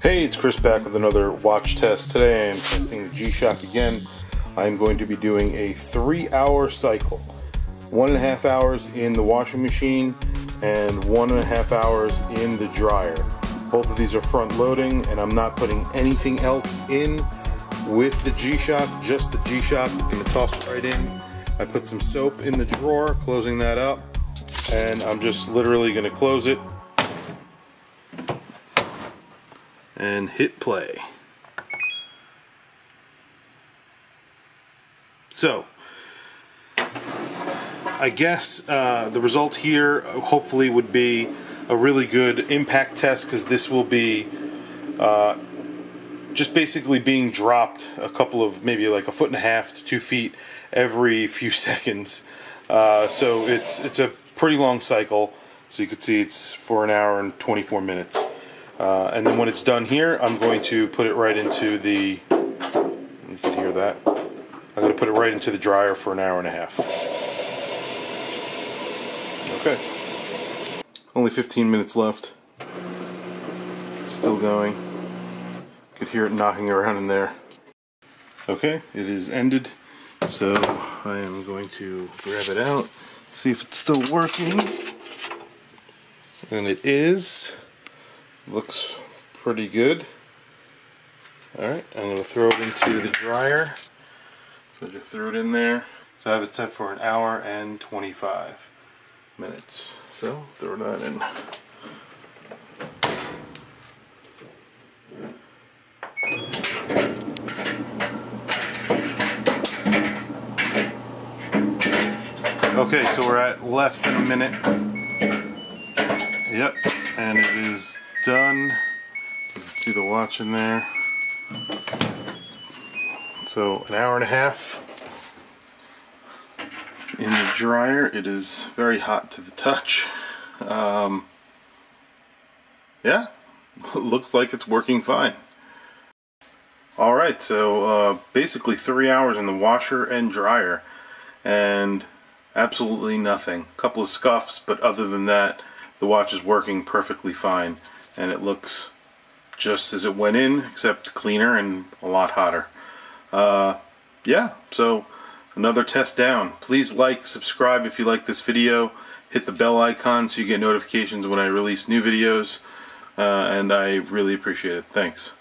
Hey, it's Chris back with another watch test. Today I'm testing the G-Shock again. I'm going to be doing a 3-hour cycle. 1.5 hours in the washing machine and 1.5 hours in the dryer. Both of these are front loading and I'm not putting anything else in with the G-Shock, just the G-Shock. I'm going to toss it right in. I put some soap in the drawer, closing that up, and I'm just literally going to close it and hit play. So I guess the result here hopefully would be a really good impact test, because this will be just basically being dropped a couple of, maybe like a foot and a half to 2 feet every few seconds. So it's a pretty long cycle. So you can see it's for an hour and 24 minutes. And then when it's done here, I'm going to put it right into the, you can hear that, I'm going to put it right into the dryer for an hour and a half. Okay. Only 15 minutes left. It's still going. You could hear it knocking around in there. Okay, it is ended. So I am going to grab it out, see if it's still working. And it is. Looks pretty good. Alright, I'm going to throw it into the dryer. So I just threw it in there. So I have it set for an hour and 25 minutes. So throw that in. Okay, so we're at less than a minute. Yep, and it is done. You can see the watch in there. So an hour and a half in the dryer. It is very hot to the touch. Yeah, looks like it's working fine. Alright, so basically 3 hours in the washer and dryer and absolutely nothing. A couple of scuffs, but other than that, the watch is working perfectly fine. And it looks just as it went in, except cleaner and a lot hotter. Yeah, so another test down. Please like, subscribe if you like this video. Hit the bell icon so you get notifications when I release new videos. And I really appreciate it. Thanks.